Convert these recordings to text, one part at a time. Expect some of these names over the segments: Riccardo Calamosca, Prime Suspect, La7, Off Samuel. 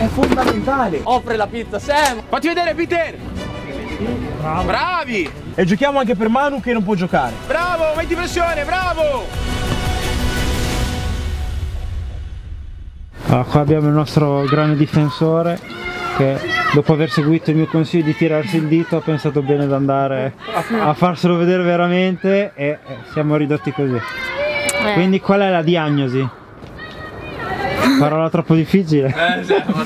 È fondamentale. Offre la pizza, Sam. Fatti vedere, Peter. Bravo. Bravi. E giochiamo anche per Manu che non può giocare. Bravo, metti pressione, bravo. Allora, qua abbiamo il nostro grande difensore che dopo aver seguito il mio consiglio di tirarsi il dito ha pensato bene ad andare a farselo vedere veramente e siamo ridotti così. Quindi qual è la diagnosi? Parola troppo difficile.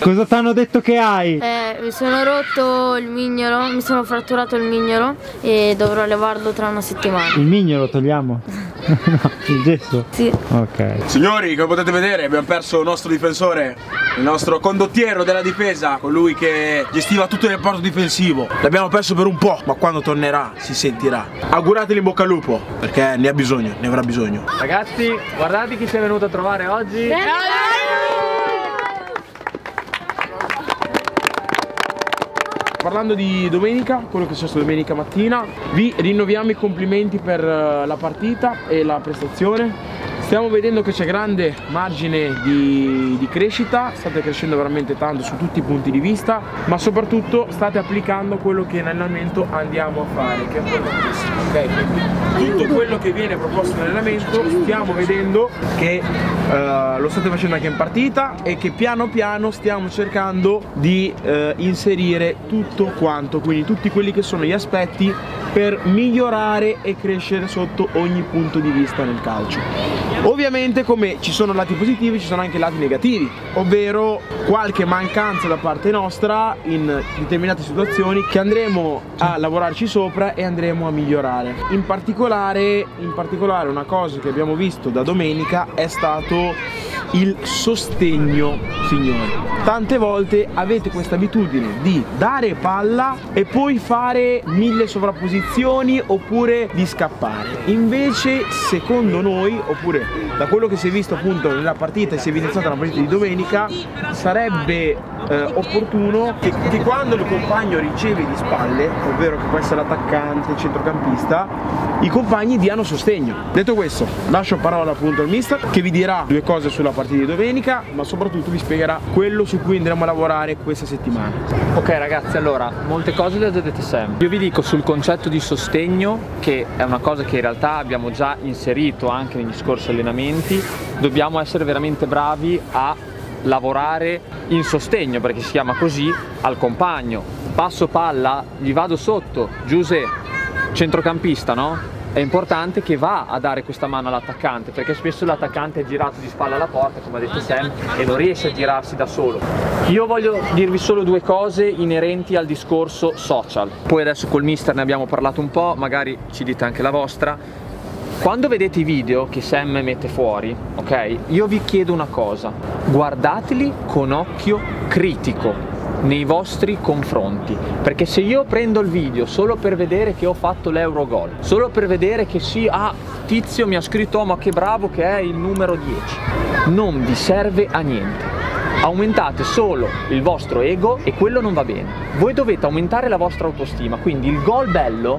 Cosa ti hanno detto che hai? Mi sono rotto il mignolo, mi sono fratturato il mignolo e dovrò levarlo tra una settimana. Il mignolo togliamo? No, il gesso? Sì. Ok. Signori, come potete vedere abbiamo perso il nostro difensore, il nostro condottiero della difesa, colui che gestiva tutto il reparto difensivo. L'abbiamo perso per un po', ma quando tornerà si sentirà. Augurateli in bocca al lupo, perché ne ha bisogno, ne avrà bisogno. Ragazzi, guardate chi si è venuto a trovare oggi. Parlando di domenica, quello che è successo domenica mattina, vi rinnoviamo i complimenti per la partita e la prestazione. Stiamo vedendo che c'è grande margine di crescita, state crescendo veramente tanto su tutti i punti di vista, ma soprattutto state applicando quello che in allenamento andiamo a fare, che è importantissimo, okay? Tutto quello che viene proposto in allenamento stiamo vedendo che lo state facendo anche in partita e che piano piano stiamo cercando di inserire tutto quanto, quindi tutti quelli che sono gli aspetti per migliorare e crescere sotto ogni punto di vista nel calcio. Ovviamente come ci sono lati positivi ci sono anche lati negativi, ovvero qualche mancanza da parte nostra in determinate situazioni che andremo a lavorarci sopra e andremo a migliorare. In particolare una cosa che abbiamo visto da domenica è stato il sostegno, signori. Tante volte avete questa abitudine di dare palla e poi fare mille sovrapposizioni oppure di scappare. Invece secondo noi, oppure da quello che si è visto appunto nella partita e si è evidenziata nella partita di domenica, sarebbe opportuno che quando il compagno riceve di spalle, ovvero che può essere l'attaccante, il centrocampista, i compagni diano sostegno. Detto questo, lascio parola appunto al mister che vi dirà due cose sulla partita di domenica, ma soprattutto vi spiegherà quello su cui andremo a lavorare questa settimana. Ok ragazzi, allora, molte cose le ha già dette Sam. Io vi dico sul concetto di sostegno, che è una cosa che in realtà abbiamo già inserito anche negli scorsi allenamenti, dobbiamo essere veramente bravi a lavorare in sostegno, perché si chiama così, al compagno. Passo palla, gli vado sotto, Giuse, centrocampista, no? È importante che va a dare questa mano all'attaccante, perché spesso l'attaccante è girato di spalla alla porta, come ha detto Sam, e non riesce a girarsi da solo. Io voglio dirvi solo due cose inerenti al discorso social. Poi adesso col mister ne abbiamo parlato un po', magari ci dite anche la vostra. Quando vedete i video che Sam mette fuori, ok, io vi chiedo una cosa: guardateli con occhio critico nei vostri confronti, perché se io prendo il video solo per vedere che ho fatto l'Eurogol, solo per vedere che sì, ah, tizio mi ha scritto oh, ma che bravo che è il numero 10, non vi serve a niente. Aumentate solo il vostro ego e quello non va bene. Voi dovete aumentare la vostra autostima, quindi il gol bello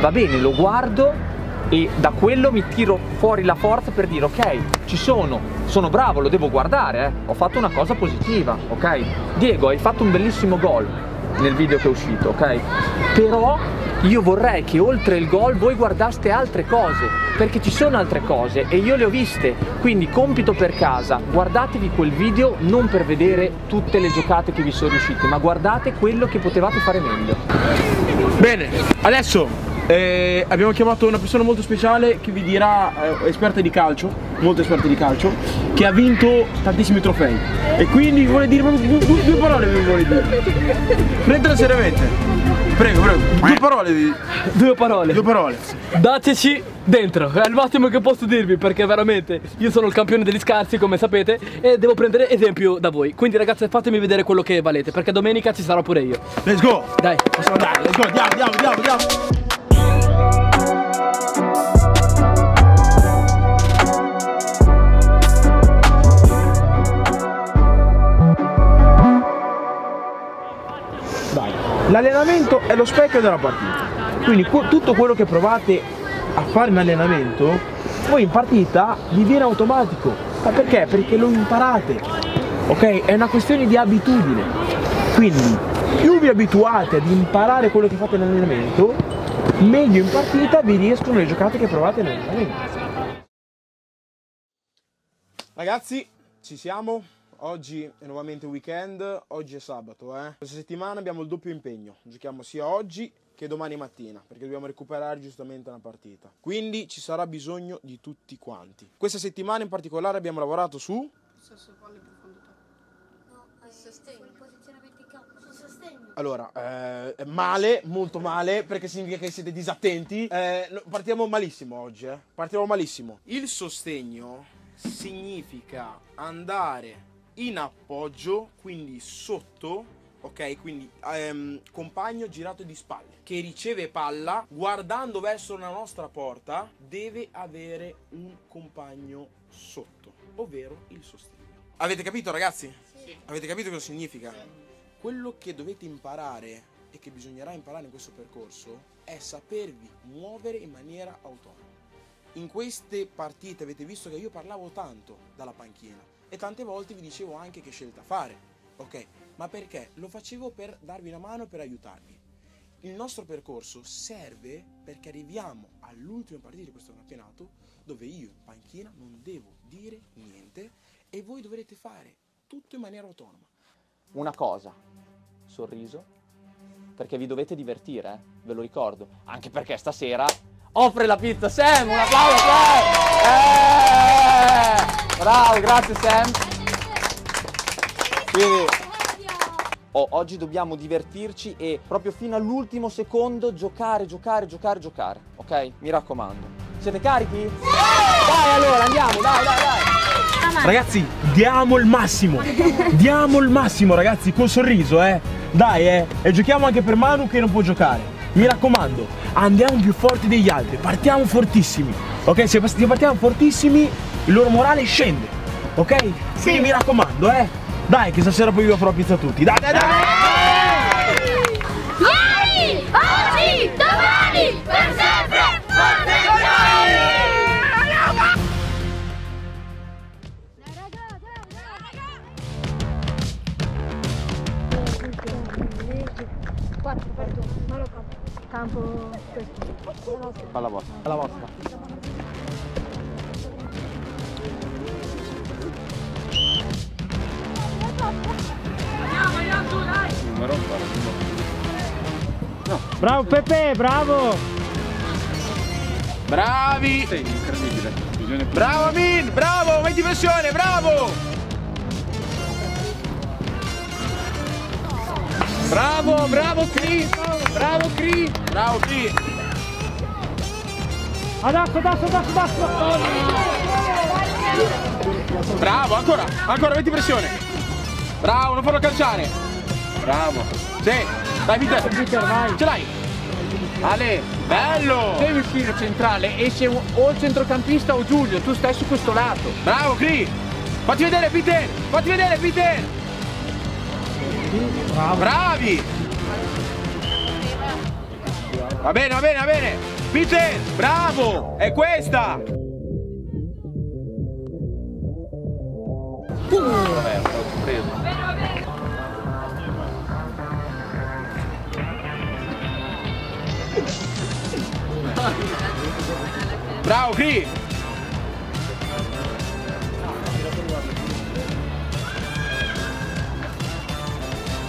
va bene, lo guardo e da quello mi tiro fuori la forza per dire ok, ci sono bravo, lo devo guardare, ho fatto una cosa positiva, ok? Diego, hai fatto un bellissimo gol nel video che è uscito, ok? Però io vorrei che oltre il gol voi guardaste altre cose, perché ci sono altre cose e io le ho viste, quindi compito per casa: guardatevi quel video non per vedere tutte le giocate che vi sono riuscite, ma guardate quello che potevate fare meglio. Bene, adesso abbiamo chiamato una persona molto speciale che vi dirà, esperta di calcio, molto esperta di calcio, che ha vinto tantissimi trofei e quindi vi vuole dire due parole, vi vuole dire. Prendetela seriamente. Prego, prego. Due parole. Due parole. Due parole. Dateci dentro, è il massimo che posso dirvi, perché veramente io sono il campione degli scarsi, come sapete, e devo prendere esempio da voi. Quindi ragazzi, fatemi vedere quello che valete, perché domenica ci sarò pure io. Let's go. Dai, possiamo andare. Let's go. Andiamo. L'allenamento è lo specchio della partita, quindi tutto quello che provate a fare in allenamento voi in partita vi viene automatico. Ma perché? Perché lo imparate. ok? È una questione di abitudine. Quindi più vi abituate ad imparare quello che fate nell'allenamento, meglio in partita vi riescono le giocate che provate nell'allenamento. Ragazzi, ci siamo. Oggi è nuovamente weekend, oggi è sabato, Questa settimana abbiamo il doppio impegno, giochiamo sia oggi che domani mattina, perché dobbiamo recuperare giustamente una partita. Quindi ci sarà bisogno di tutti quanti. Questa settimana in particolare abbiamo lavorato su... Possesso palla in profondità. No, sostegno. Posizionamento in campo. Sostegno. Allora, male, molto male, perché significa che siete disattenti. Partiamo malissimo oggi, Partiamo malissimo. Il sostegno significa andare in appoggio, quindi sotto, ok? Quindi compagno girato di spalle che riceve palla, guardando verso la nostra porta deve avere un compagno sotto, ovvero il sostegno. Avete capito, ragazzi? Sì. Avete capito cosa significa? Sì. Quello che dovete imparare e che bisognerà imparare in questo percorso è sapervi muovere in maniera autonoma. In queste partite avete visto che io parlavo tanto dalla panchina e tante volte vi dicevo anche che scelta fare, ok? Ma perché? Lo facevo per darvi una mano, per aiutarvi. Il nostro percorso serve perché arriviamo all'ultima partita di questo campionato dove io in panchina non devo dire niente e voi dovrete fare tutto in maniera autonoma. Una cosa, sorriso, perché vi dovete divertire, ve lo ricordo, anche perché stasera offre la pizza Sam, un applauso Sam! Bravo, grazie Sam. Quindi, oggi dobbiamo divertirci e proprio fino all'ultimo secondo giocare, ok? Mi raccomando. Siete carichi? Sì! Dai, allora andiamo, dai! Ragazzi, diamo il massimo! Diamo il massimo, ragazzi, col sorriso, Dai, e giochiamo anche per Manu che non può giocare. Mi raccomando, andiamo più forti degli altri, partiamo fortissimi, ok? Se partiamo fortissimi il loro morale scende, ok? Sì. Quindi mi raccomando, Dai, che stasera poi vi offro la pizza a tutti, dai! Ieri, oggi, domani, per sempre, forza Italia! La raga! Campo questo. Palla vostra. Palla vostra. Andiamo giù, dai! Numero 4. No. Bravo Pepe, bravo! Bravi! Sei incredibile. Bravo Amin, bravo! Metti pressione, bravo! Bravo, bravo Chris! Bravo Cri! Bravo Cri! Adesso! Bravo, ancora, metti pressione! Bravo, non farlo calciare! Bravo! Sì! Dai Peter, vai! Ce l'hai! Ale! Bello! Sei vicino centrale, esce o il centrocampista o Giulio, tu stai su questo lato! Bravo Cri! Fatti vedere Peter! Fatti vedere Peter! Bravo. Bravi! Va bene! Peter, bravo! È questa! Vabbè, l'ho preso. Bravo, Cri!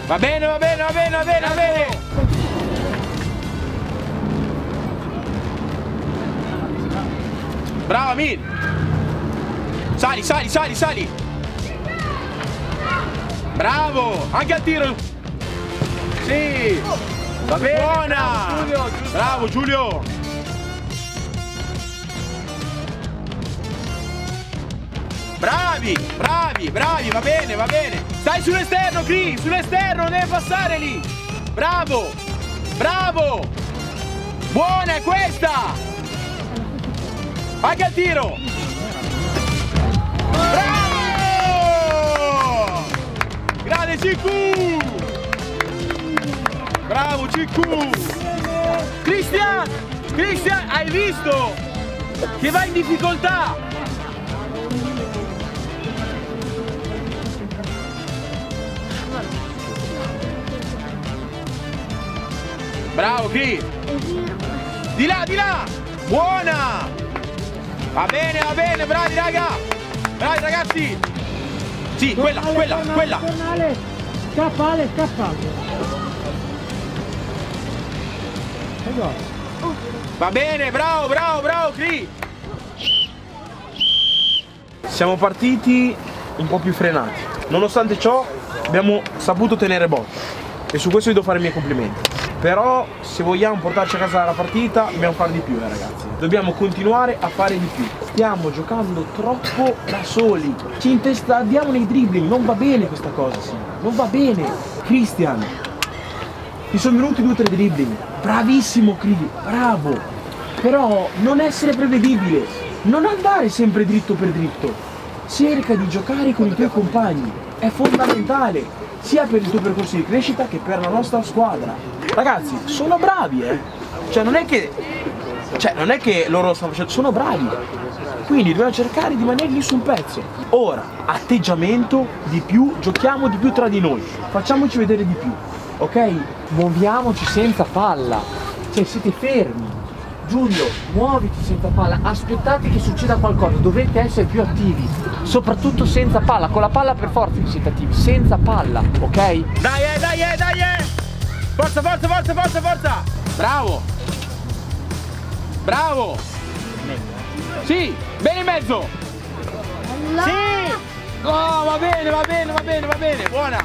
Va bene! Bravo Amin! Sali! Bravo! Anche al tiro! Sì! Va bene! Buona! Bravo Giulio! Bravi! Va bene! Stai sull'esterno Cri! Sull'esterno! Deve passare lì! Bravo! Buona è questa! Anche al tiro! Bravo! Grande CQ! Bravo CQ! Cristian, hai visto? Che va in difficoltà! Bravo Cri! Di là, di là! Buona! Va bene, bravi raga! Bravi ragazzi! Sì, quella, quella, quella! Scappa Ale, scappa! Va bene, bravo, bravo, bravo Cri! Siamo partiti un po' più frenati. Nonostante ciò abbiamo saputo tenere botta. E su questo vi devo fare i miei complimenti. Però se vogliamo portarci a casa dalla partita dobbiamo fare di più, ragazzi. Dobbiamo continuare a fare di più. Stiamo giocando troppo da soli. Ci intestardiamo nei dribbling. Non va bene questa cosa, sì. Non va bene. Christian, ti sono venuti 2 o 3 dribbling. Bravissimo Cri, bravo. Però non essere prevedibile. Non andare sempre dritto per dritto. Cerca di giocare con i tuoi compagni. È fondamentale sia per il tuo percorso di crescita che per la nostra squadra. Ragazzi, sono bravi, eh! Cioè non è che, loro stanno facendo, sono bravi. Quindi dobbiamo cercare di rimanerli sul pezzo. Ora, atteggiamento di più, giochiamo di più tra di noi, facciamoci vedere di più, ok? Muoviamoci senza palla, cioè siete fermi. Giulio, muoviti senza palla, aspettate che succeda qualcosa, dovete essere più attivi, soprattutto senza palla, con la palla per forza che siete attivi, senza palla, ok? Dai, dai, dai, forza, forza, forza, forza, forza! Bravo! Bravo! Sì, bene in mezzo! Sì! No, va bene, va bene, va bene, va bene, buona!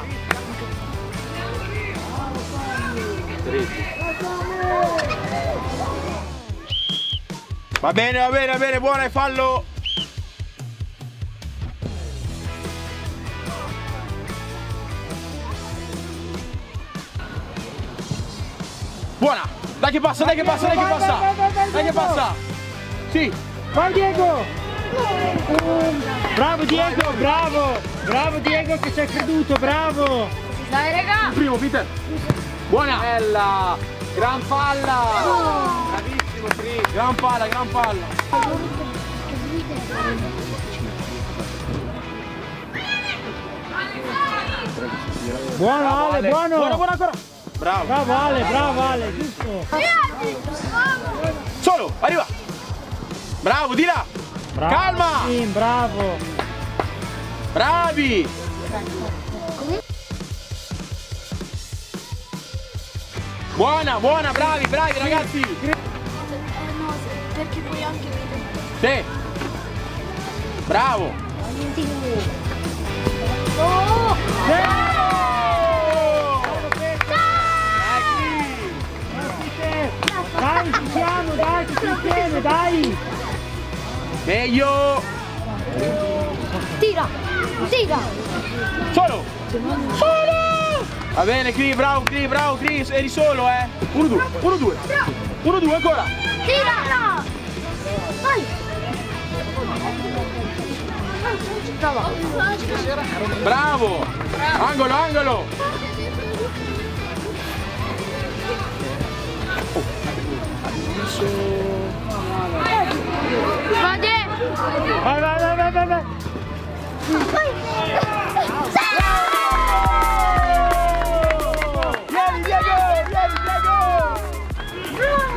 Va bene, va bene, va bene, buona e fallo! Buona! Dai che passa, dai che passa, dai che passa! Dai che passa! Sì! Vai Diego! Bravo Diego, bravo! Bravo Diego che ci hai creduto, bravo! Dai raga! Primo Peter! Buona! Bella! Gran palla! Bravissimo! Gran palla, gran palla. Buono Ale, buono. Buono, buono ancora. Bravo. Bravo Ale, giusto. Solo, arriva. Bravo, di là. Bravo, calma. Sì, bravo. Bravi. Buona, buona, bravi, bravi ragazzi. Perché puoi anche vedere. Sì! Bravo! Oh! Dai, ci siamo, dai, ci siamo, dai! Meglio! Tira! Tira! Solo! Solo! Va bene, Cri, bravo, Cri, bravo, Cri, eri solo, eh! 1-2, 1-2! 1-2 ancora! Tira! Vai! Bravo! Angolo, angolo! Vai, vai, vai, vai, vai!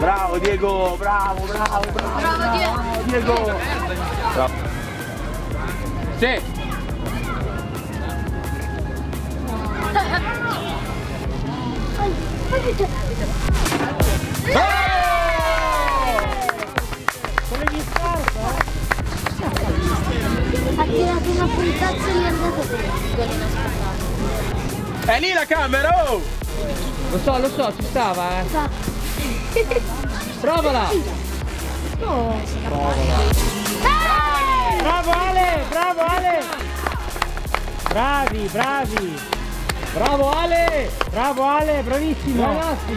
Bravo Diego, bravo, bravo, bravo, bravo Diego. Bravo. Sì. Come gli scarpa? Ha tirato una puntazza e gli è andato bene. È lì la camera, oh! Lo so, ci stava, eh. Provala! No! Provala! Bravo Ale! Bravo Ale! Bravi, bravi! Bravo Ale! Bravo Ale! Bravissimo! Bravo Giulio!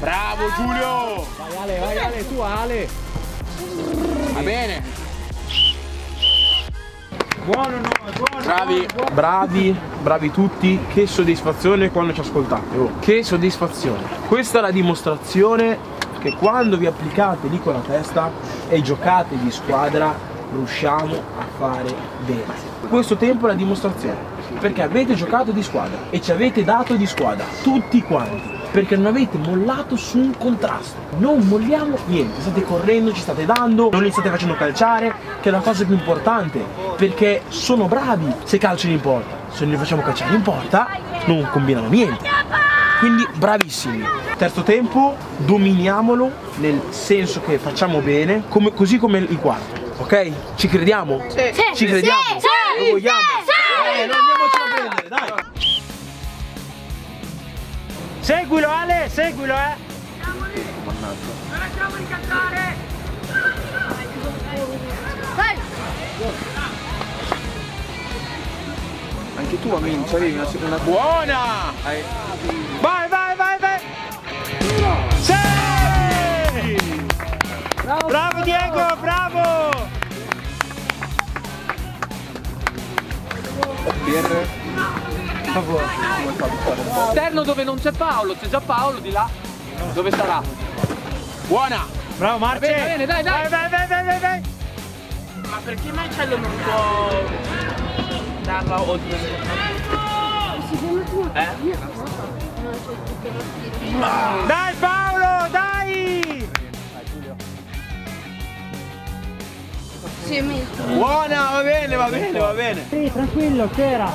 Bravo Giulio! Vai Ale, tu Ale! Va bene! Buono noi, buono! Bravi! Bravi! Bravi tutti, che soddisfazione quando ci ascoltate, oh, che soddisfazione. Questa è la dimostrazione che quando vi applicate lì con la testa e giocate di squadra riusciamo a fare bene. Questo tempo è la dimostrazione, perché avete giocato di squadra e ci avete dato di squadra, tutti quanti, perché non avete mollato su un contrasto. Non molliamo niente, state correndo, ci state dando, non li state facendo calciare, che è la cosa più importante, perché sono bravi se calciano in porta. Se non li facciamo calciare in porta, non combinano niente. Quindi bravissimi. Terzo tempo, dominiamolo, nel senso che facciamo bene, così come il quarto. Ok? Ci crediamo? Sì. Ci crediamo? Sì. Lo vogliamo? Sì. Non andiamocelo a prendere, dai! Seguilo Ale, seguilo Mannaggia. Non lasciamo di cantare! Anche tu Amin, avevi una buona! Vai, vai, vai, vai! Sì! Bravo, bravo Diego, bravo! PR. Esterno dove non c'è Paolo, c'è già Paolo di là. Dove sarà? Buona! Bravo Marce! Bene, bene, dai, dai! Vai, vai, vai, vai, vai. Ma perché Marcello non può darla oltre? Dai Paolo, dai! Buona, va bene, va bene, va bene! Sì, tranquillo, c'era!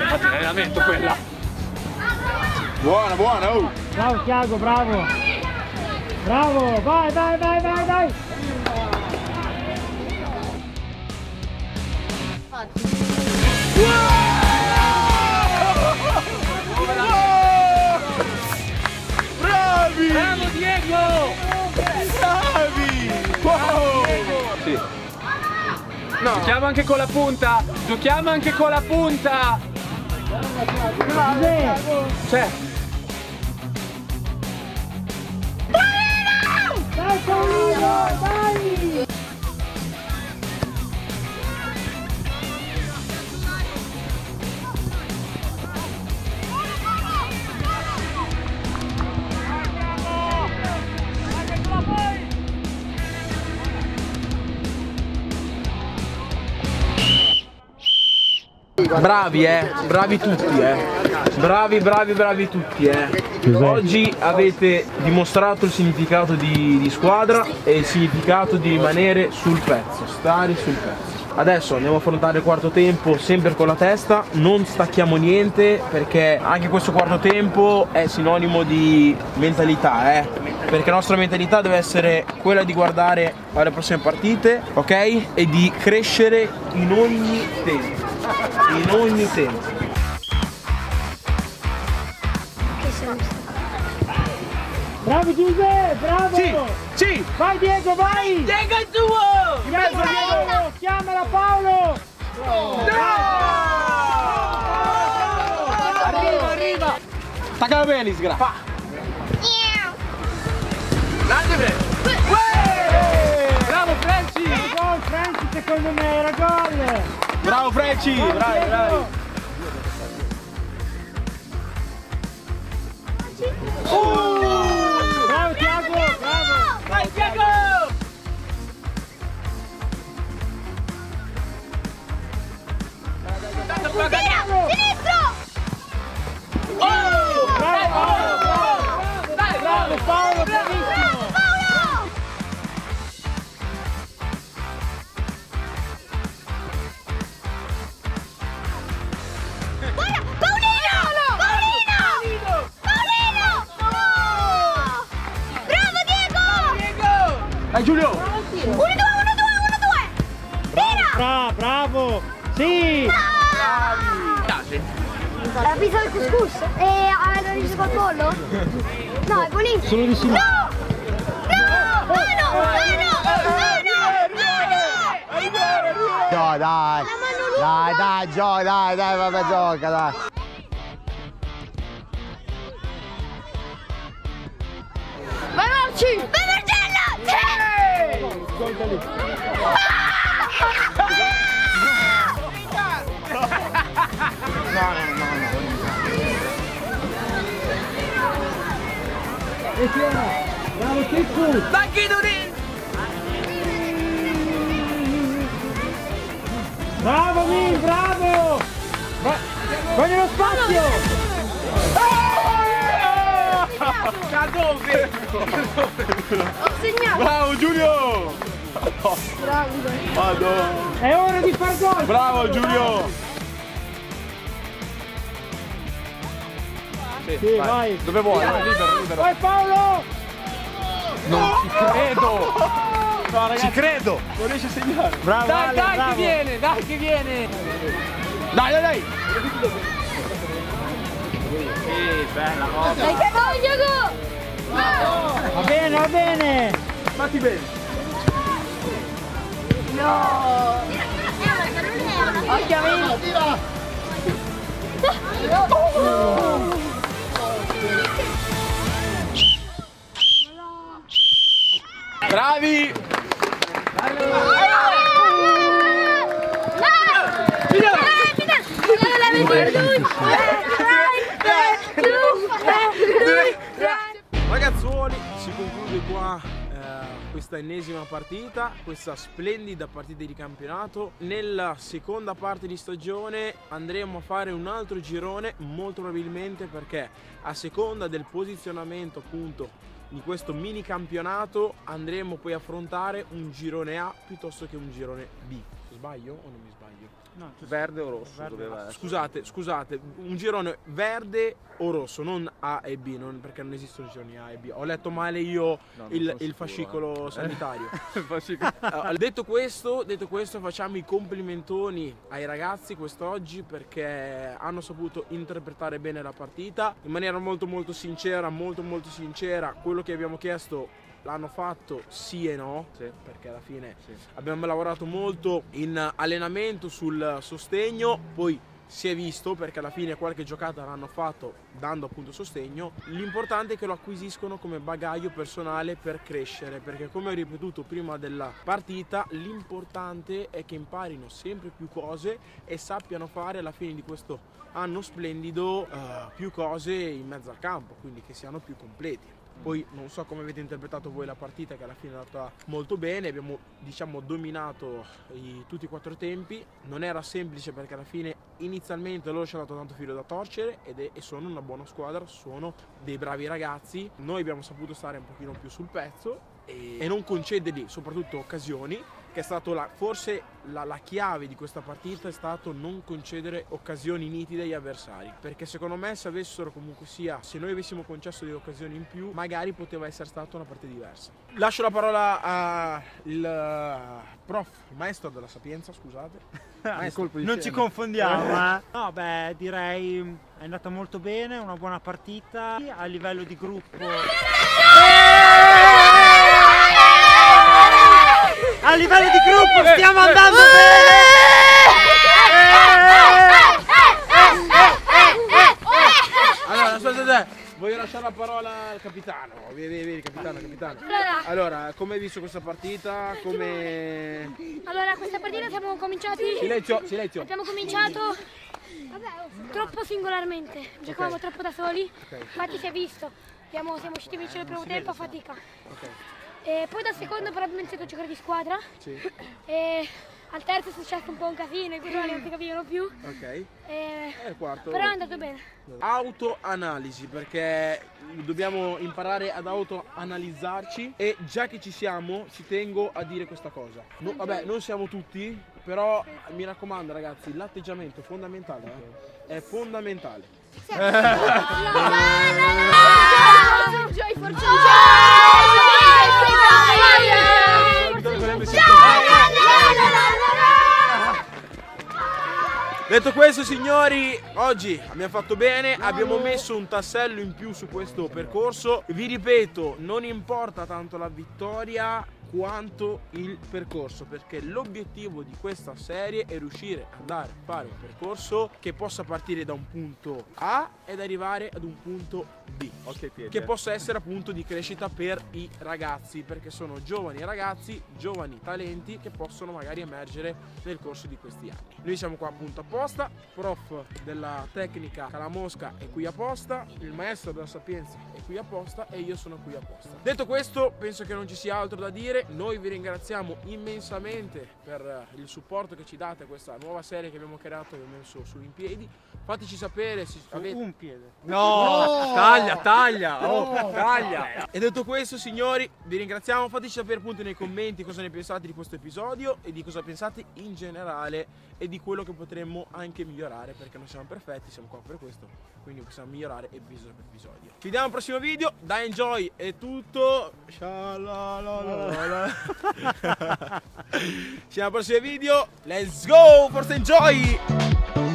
Infatti l'allenamento quella. Buona, buona, oh! Bravo Thiago, bravo! Bravo, vai, vai, vai, vai, vai! Bravi! Bravo Diego! Bravi! Wow! Sì. No. Giochiamo anche con la punta! Giochiamo anche con la punta! C'è! Paolino! Dai Paolino, dai! Bravi bravi tutti bravi bravi bravi tutti Oggi avete dimostrato il significato di squadra e il significato di rimanere sul pezzo, stare sul pezzo. Adesso andiamo a affrontare il quarto tempo sempre con la testa, non stacchiamo niente, perché anche questo quarto tempo è sinonimo di mentalità perché la nostra mentalità deve essere quella di guardare alle prossime partite, ok? E di crescere in ogni tempo. In ogni tempo. Bravo Giuseppe, bravo! Sì, sì! Vai Diego, vai! Diego è tuo! Diego, Diego! Chiamala Paolo! No! Arriva, arriva! Attaccala bene, sgraffa! Grande Franci! Bravo Franci! Gol Franci, secondo me era gol! Bravo Franci, bravi, bravi. Bravo Thiago, bravo. Vai Thiago! Sinistro! Bravo! Dai, bravo Paolo, bravissimo! Vai Giulio! 1-2, 1-2, 1-2! Bravo! Bravo! Sì! Bravi! Ha pizza al couscous? E ha ricevuto al pollo? No, è buonissimo! No! No! Mano! Mano! Mano! Gio, dai! Dai, dai, Gio, dai, dai, vabbè, gioca, dai! Vai Marci! No. Bravo Chicco! Vai Chidori! Voglio lo spazio! Da dove? Ho segnato! Bravo Giulio! Bravo! Madonna! È ora di far gol! Bravo Giulio! Sì, vai! Dove vuoi? Libero, libero! Vai Paolo! Non ci credo! No, ragazzi, ci credo! Non riesce a segnare! Bravo, dai, dai, bravo. Che viene! Dai che viene! Dai, dai, dai! Sì, bella cosa! Dai che voglio! No! Va bene, va bene! Fatti bene! No! Ovviamente! Oh! Bravi! Ragazzuoli, si conclude qua questa ennesima partita, questa splendida partita di campionato. Nella seconda parte di stagione andremo a fare un altro girone, molto probabilmente, perché a seconda del posizionamento appunto di questo mini campionato andremo poi a affrontare un girone A piuttosto che un girone B. Sbaglio o non mi sbaglio? No, verde o rosso? Verde doveva essere. Scusate, scusate, un girone verde o rosso, non A e B, non, perché non esistono gironi A e B. Ho letto male io il fascicolo sanitario. Detto questo, facciamo i complimentoni ai ragazzi quest'oggi, perché hanno saputo interpretare bene la partita in maniera molto molto sincera. Quello che abbiamo chiesto l'hanno fatto sì e no, sì, perché alla fine sì, abbiamo lavorato molto in allenamento sul sostegno, poi si è visto perché alla fine qualche giocata l'hanno fatto dando appunto sostegno. L'importante è che lo acquisiscono come bagaglio personale per crescere, perché come ho ripetuto prima della partita, l'importante è che imparino sempre più cose e sappiano fare alla fine di questo anno splendido più cose in mezzo al campo, quindi che siano più completi. Poi non so come avete interpretato voi la partita, che alla fine è andata molto bene, abbiamo diciamo dominato tutti e quattro tempi. Non era semplice perché alla fine inizialmente loro ci hanno dato tanto filo da torcere e sono una buona squadra, sono dei bravi ragazzi. Noi abbiamo saputo stare un pochino più sul pezzo e non concedergli soprattutto occasioni, che è stato forse la chiave di questa partita, è stato non concedere occasioni nitide agli avversari, perché secondo me se avessero comunque sia, se noi avessimo concesso delle occasioni in più, magari poteva essere stata una partita diversa. Lascio la parola al prof, il maestro della sapienza, scusate. Non ci confondiamo, eh? No, beh, direi è andata molto bene, una buona partita a livello di gruppo. A livello di gruppo stiamo andando bene! Allora, aspetta, voglio lasciare la parola al capitano. Vieni, capitano. Allora, come hai visto questa partita? Come... Allora, questa partita siamo cominciati... Silenzio! Abbiamo cominciato troppo singolarmente. Giocavamo troppo da soli, infatti si è visto. Siamo usciti a vincere il primo tempo a fatica. Ok. E poi dal secondo probabilmente siamo giocare di squadra, sì. E al terzo è successo un po' un casino, i giornali non si capivano più. Ok. E il quarto. Però è andato bene. Autoanalisi, perché dobbiamo imparare ad autoanalizzarci, e già che ci siamo ci tengo a dire questa cosa. No, vabbè, non siamo tutti, però mi raccomando ragazzi, l'atteggiamento è fondamentale. È fondamentale. Sì. Detto questo signori, oggi abbiamo fatto bene, abbiamo messo un tassello in più su questo percorso. Vi ripeto, non importa tanto la vittoria quanto il percorso, perché l'obiettivo di questa serie è riuscire ad andare a fare un percorso che possa partire da un punto A ed arrivare ad un punto B, che possa essere appunto di crescita per i ragazzi, perché sono giovani ragazzi, giovani talenti che possono magari emergere nel corso di questi anni. Noi siamo qua appunto apposta, prof della tecnica Calamosca è qui apposta, il maestro della sapienza è qui apposta e io sono qui apposta. Detto questo, penso che non ci sia altro da dire. vedere. Noi vi ringraziamo immensamente per il supporto che ci date a questa nuova serie che abbiamo creato e messo su In Piedi. Fateci sapere se avete... Un piede. No! No! Taglia! Oh, taglia! E detto questo, signori, vi ringraziamo. Fateci sapere appunto nei commenti cosa ne pensate di questo episodio e di cosa pensate in generale e di quello che potremmo anche migliorare, perché non siamo perfetti, siamo qua per questo, quindi possiamo migliorare episodio per episodio. Ci vediamo al prossimo video, da Enjoy è tutto. Ci vediamo al prossimo video, let's go, forza Enjoy!